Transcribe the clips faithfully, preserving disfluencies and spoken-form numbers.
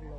Diablo.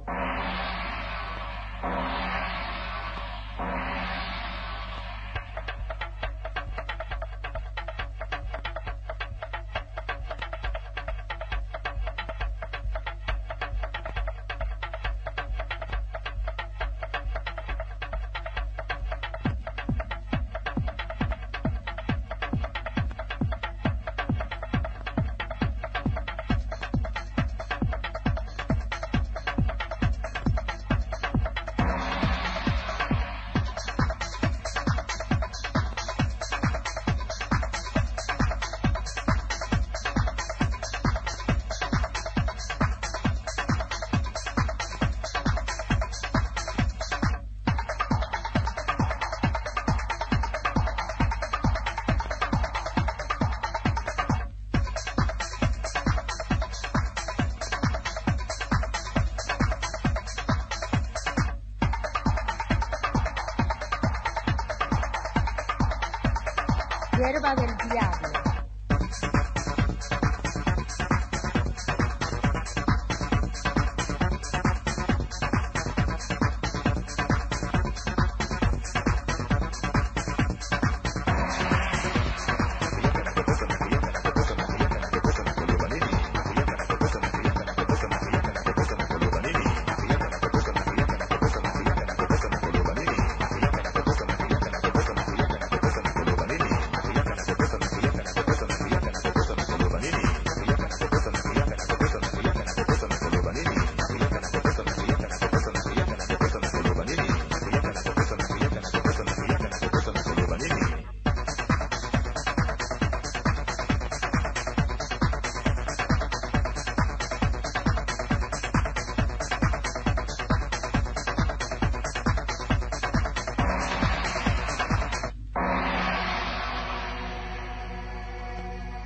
Hierba del Diablo.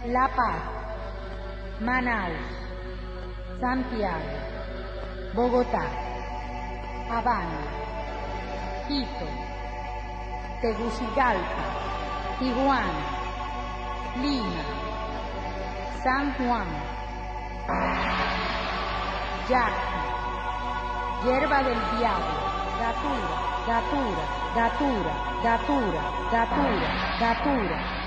La Paz, Manaus, Santiago, Bogotá, Habana, Quito, Tegucigalpa, Tijuana, Lima, San Juan, Yacu, Hierba del Diablo, Datura, Datura, Datura, Datura, Datura, Datura.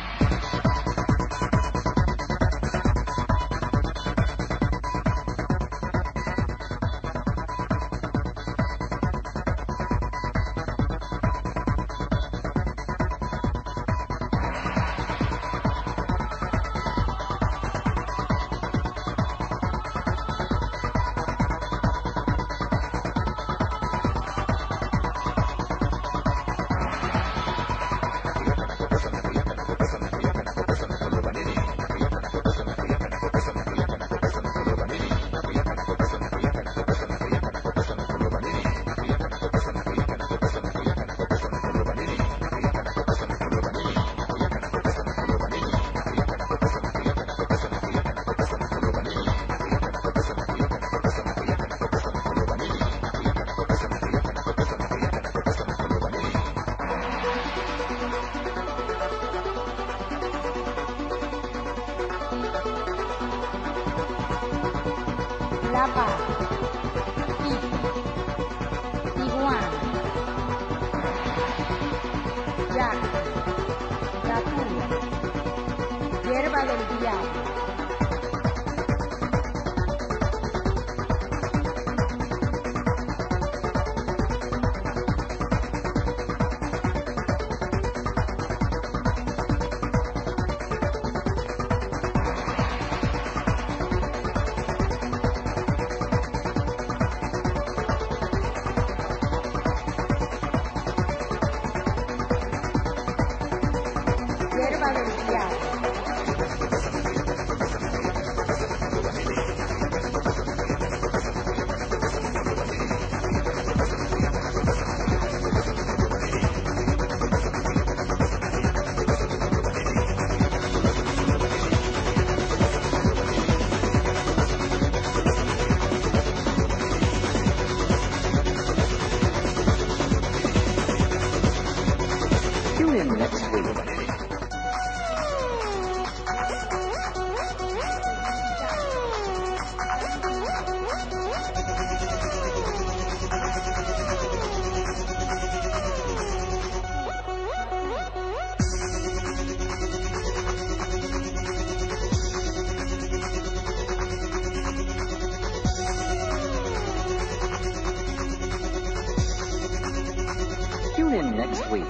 La Paz, Quito, Tijuana, Yacu, Datura, Hierba del Diablo. Hierba del Diablo. next week.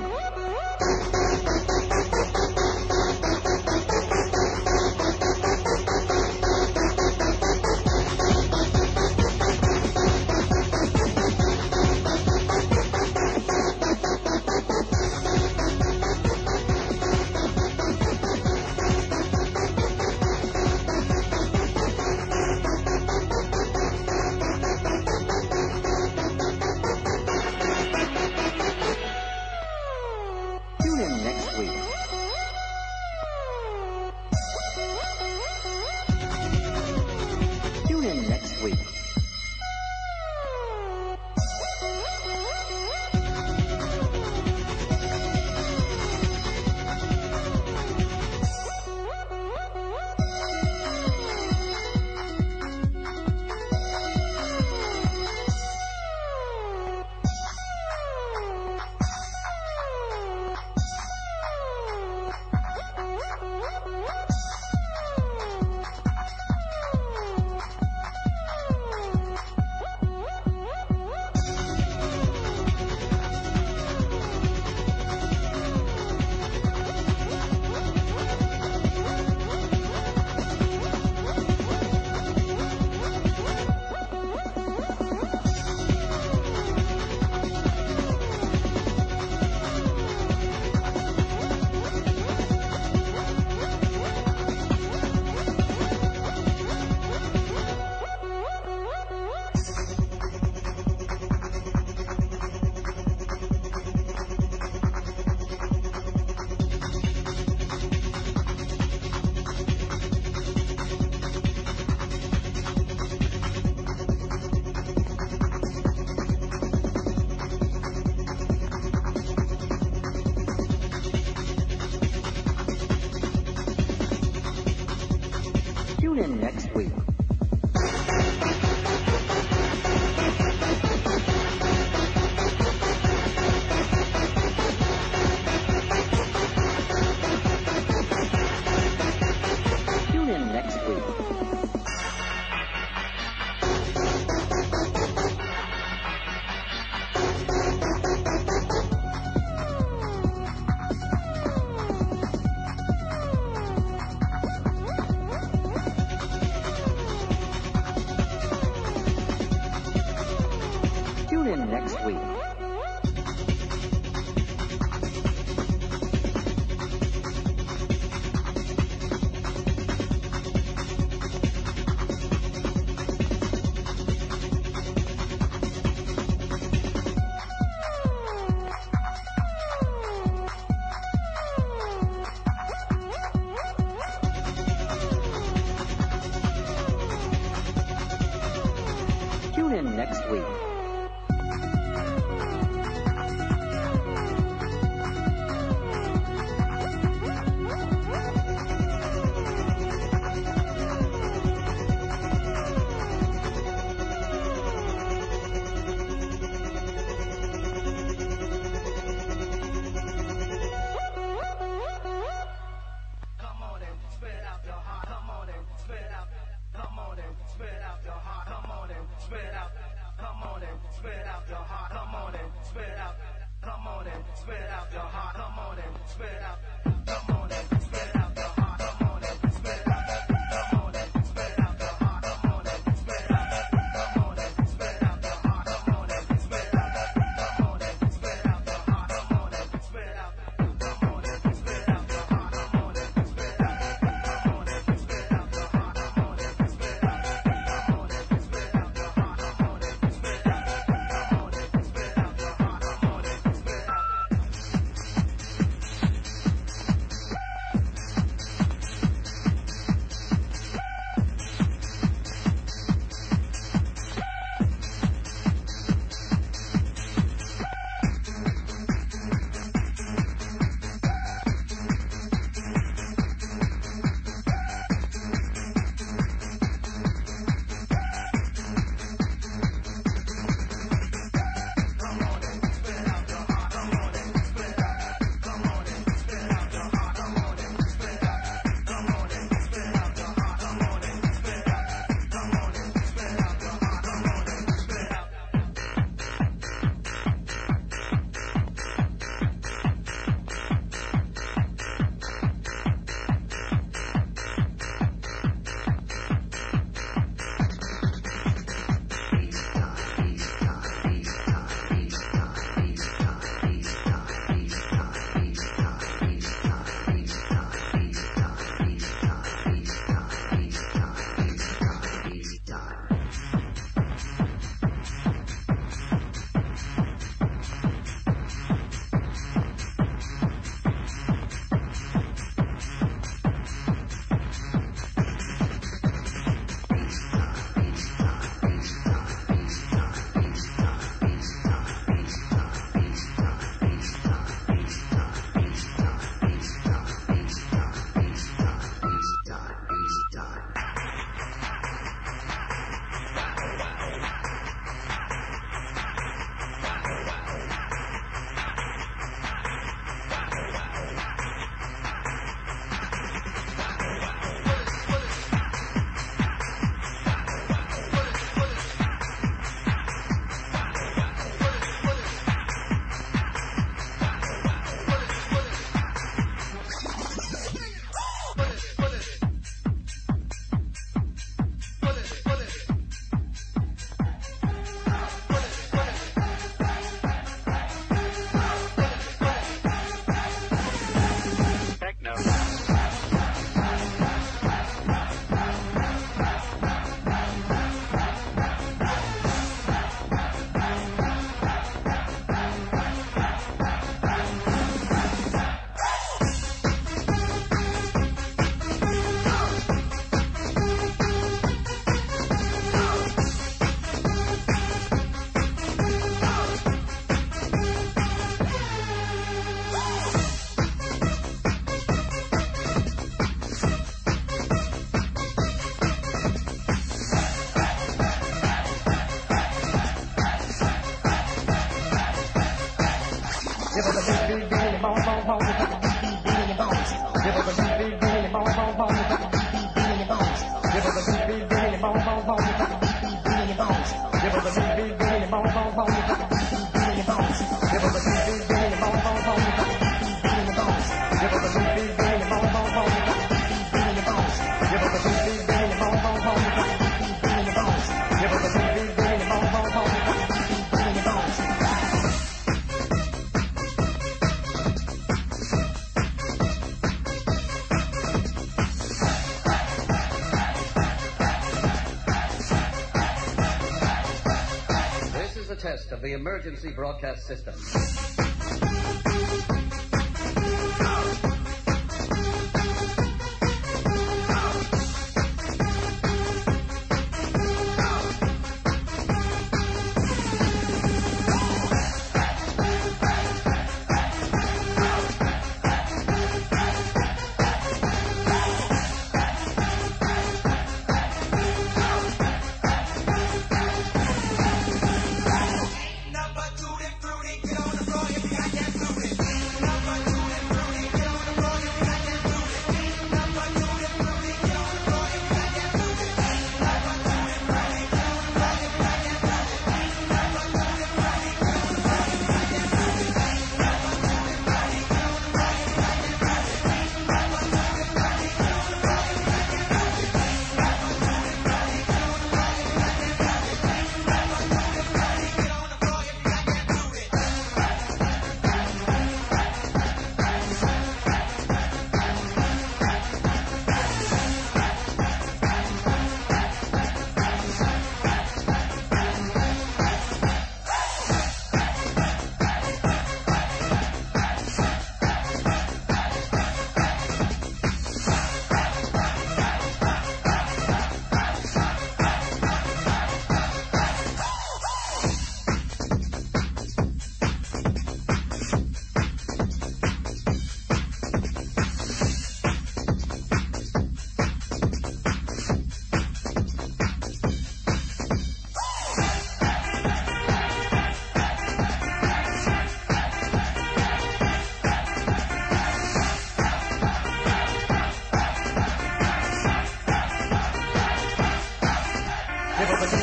Of the emergency broadcast system.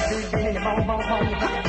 We'll be right back.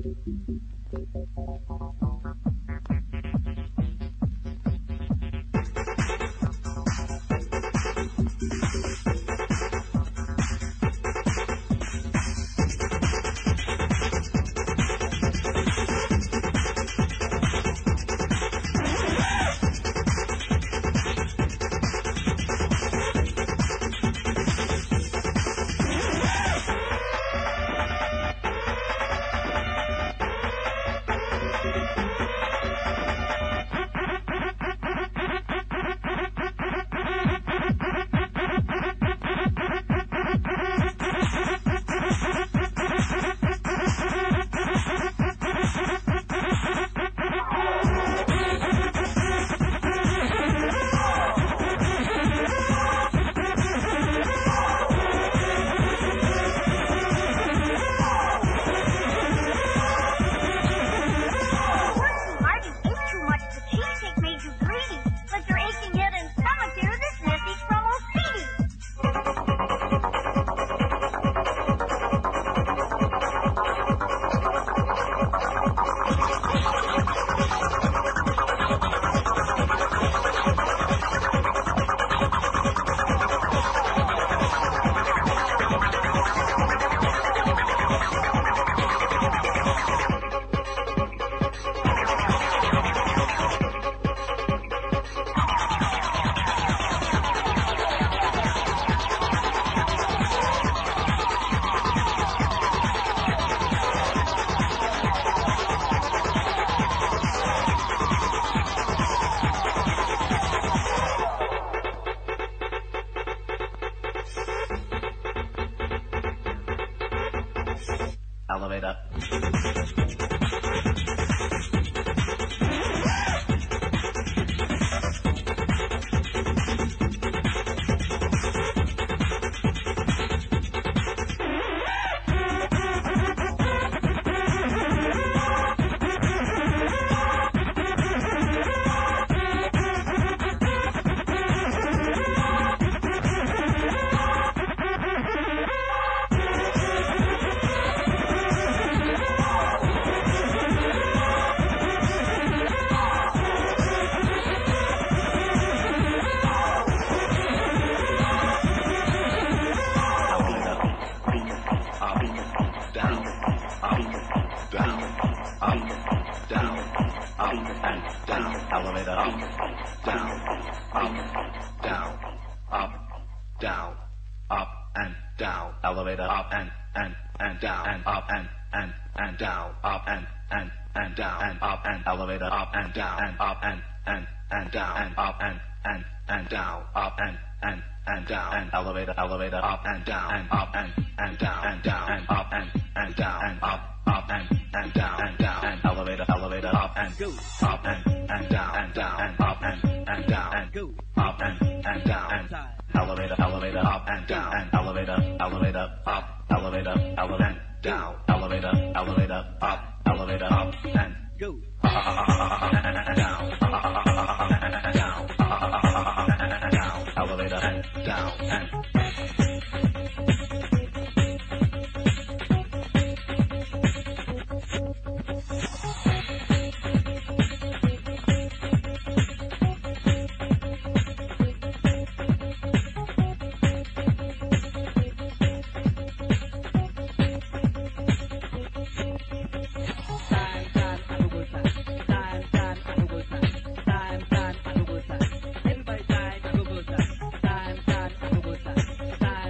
Time,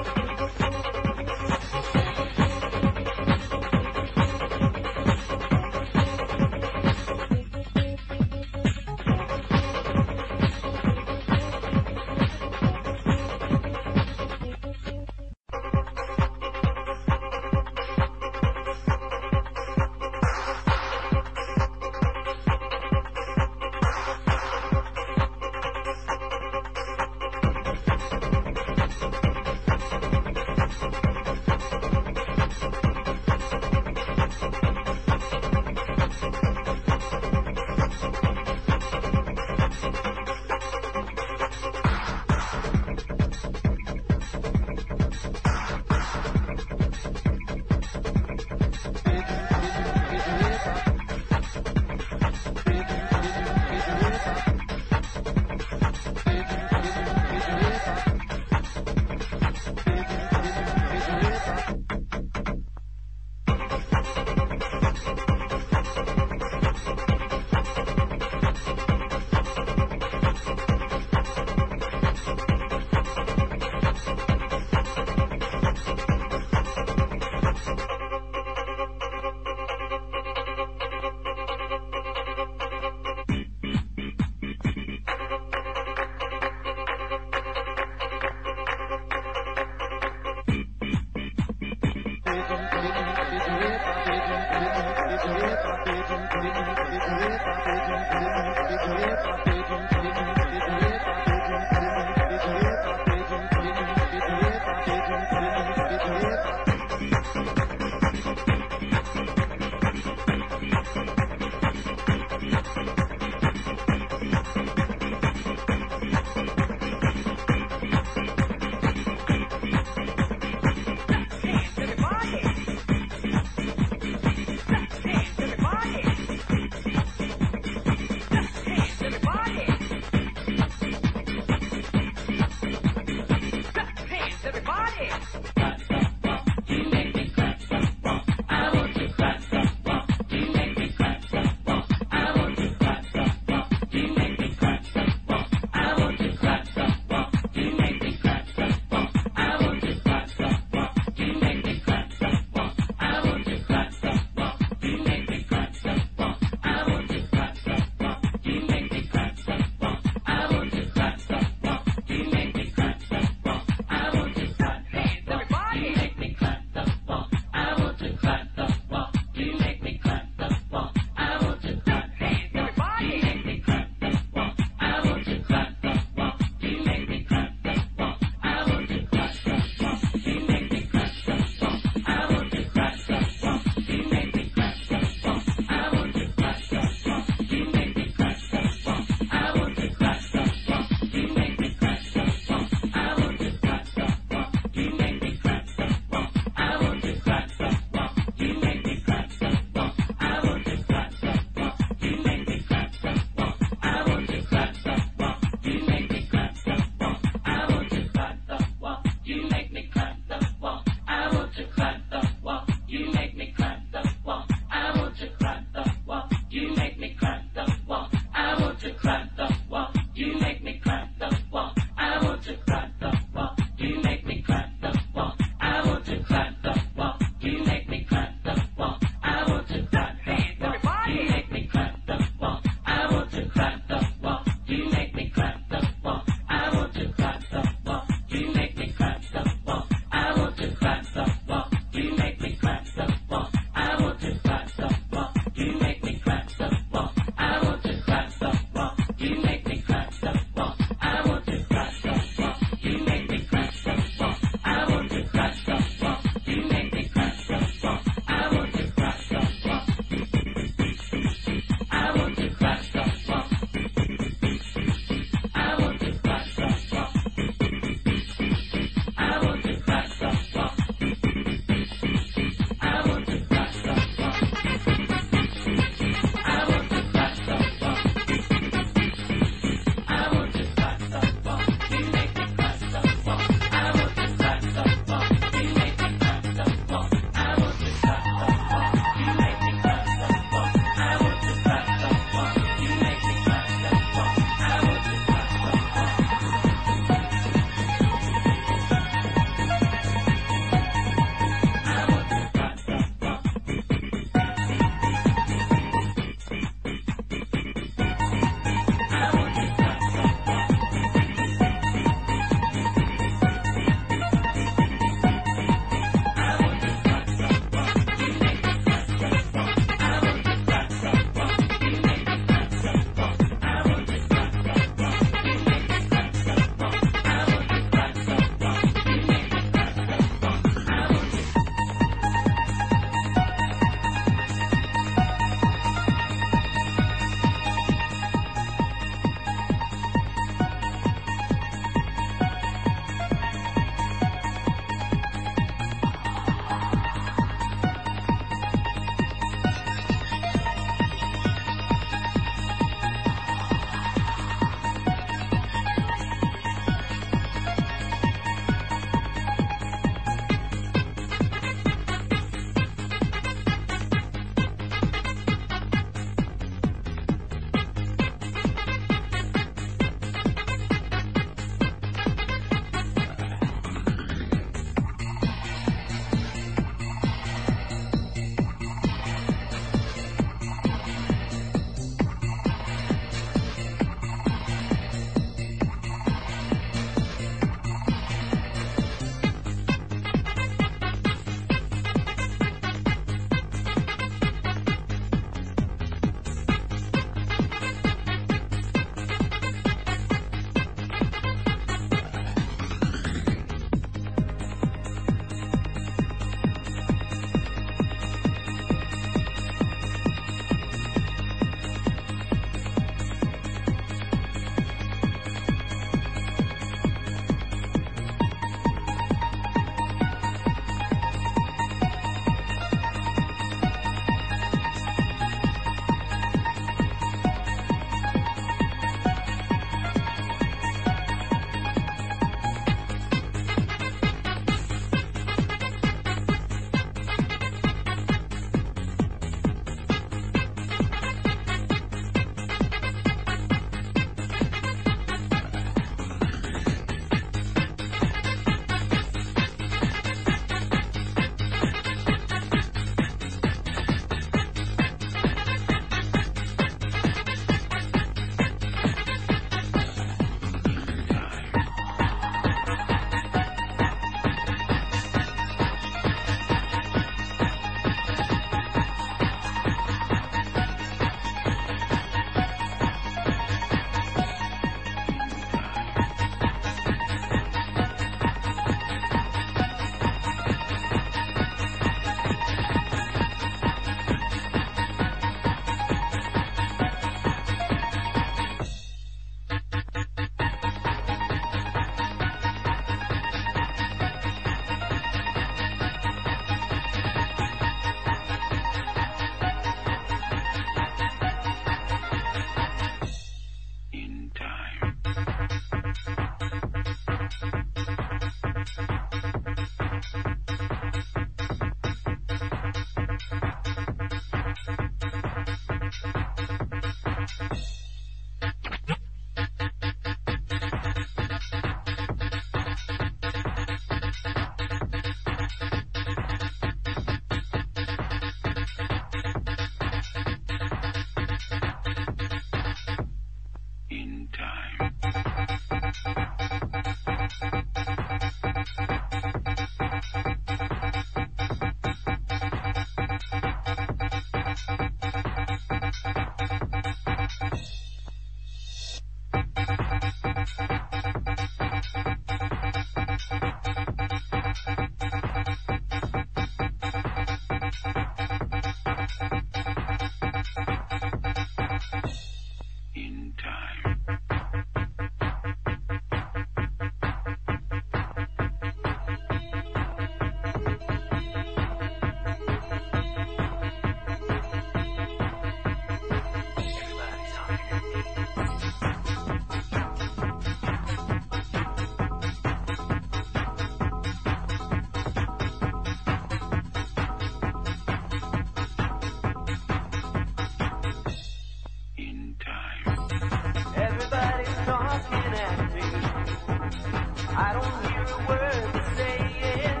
I don't hear a word they're saying,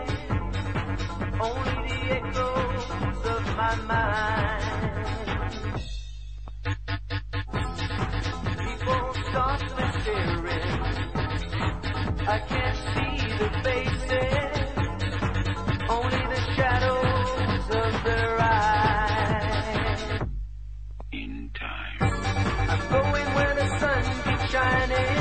only the echoes of my mind. People start staring, I can't see the faces, only the shadows of their eyes. In time, I'm going where the sun keeps shining.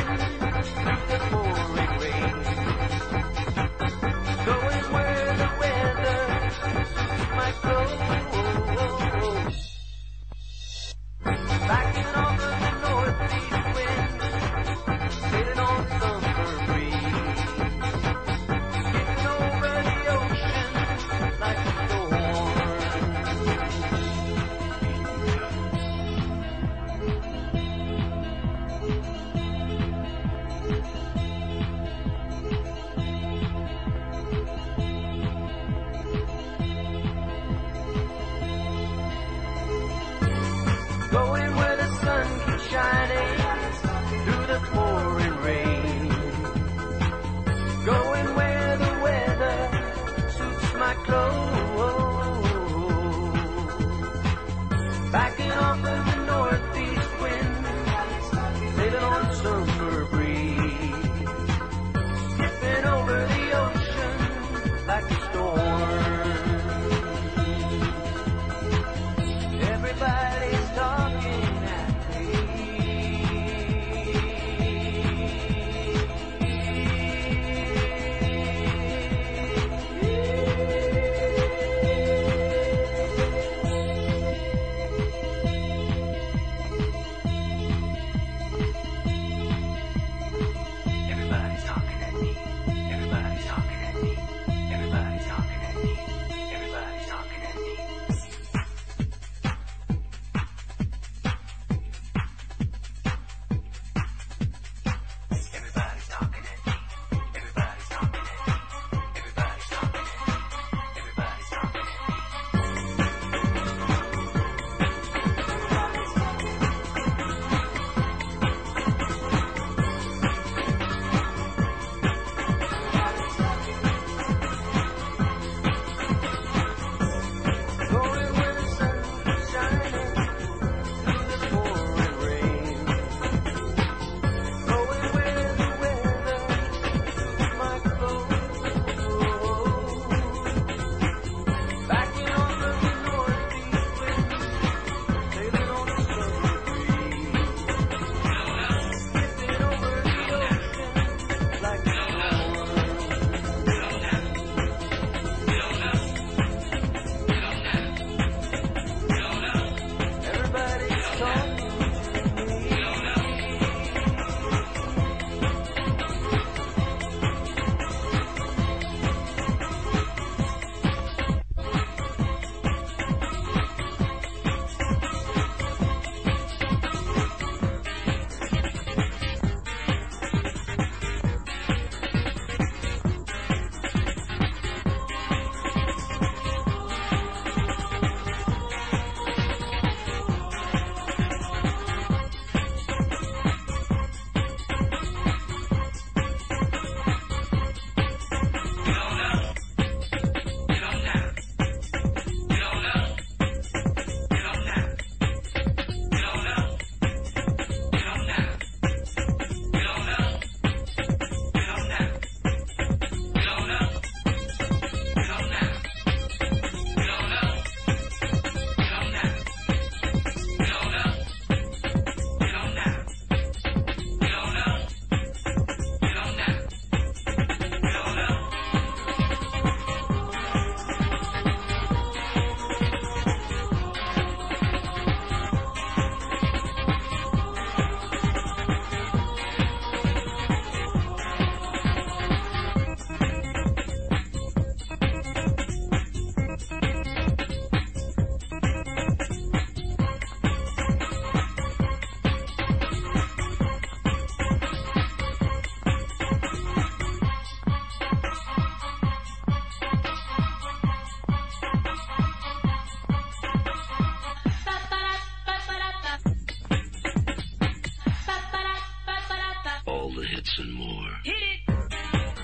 All the hits and more. Hit it!